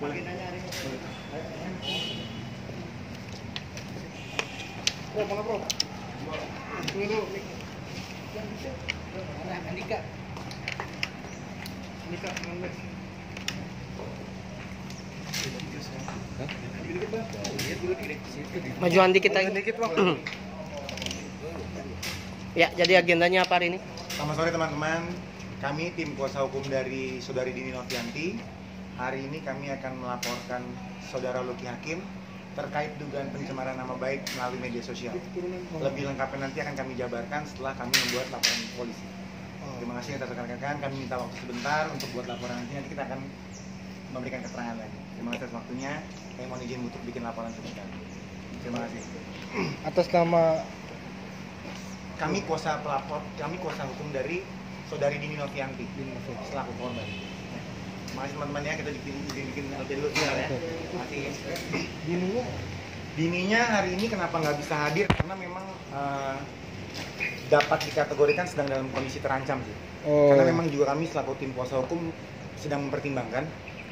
Boleh nanya hari ini? Bro, mana bro? Tunggu dulu. Nah, Andika. Andika, mana? Majuan dikit lagi. Ya, jadi agendanya apa hari ini? Selamat sore teman-teman. Kami tim kuasa hukum dari Saudari Dini Noviyanti. Hari ini kami akan melaporkan Saudara Lucky Hakim terkait dugaan pencemaran nama baik melalui media sosial. Lebih lengkapnya nanti akan kami jabarkan setelah kami membuat laporan polisi. Terima kasih atas rekan-rekan. Kami minta waktu sebentar untuk buat laporan nanti kita akan memberikan keterangan lagi. Terima kasih atas waktunya. Saya mohon izin untuk bikin laporan sebentar. Terima kasih. Atas nama kami kuasa pelapor, kami kuasa hukum dari Saudari Dini Noviyanti selaku korban. Terima kasih teman-teman ya, kita bikin LP dulu ya. Terima kasih. Dininya hari ini kenapa nggak bisa hadir? Karena memang dapat dikategorikan sedang dalam kondisi terancam sih. Karena memang juga kami selaku tim kuasa hukum sedang mempertimbangkan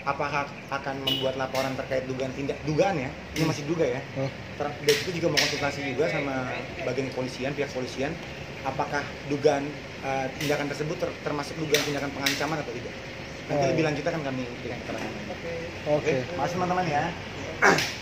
apakah akan membuat laporan terkait dugaan tindak dugaannya ini masih duga ya. Dan itu juga mau konsultasi juga sama bagian kepolisian, pihak kepolisian, apakah dugaan tindakan tersebut termasuk dugaan tindakan pengancaman atau tidak. Nanti lebih lanjut akan kami berikan keterangan. Oke. Makasih teman-teman ya.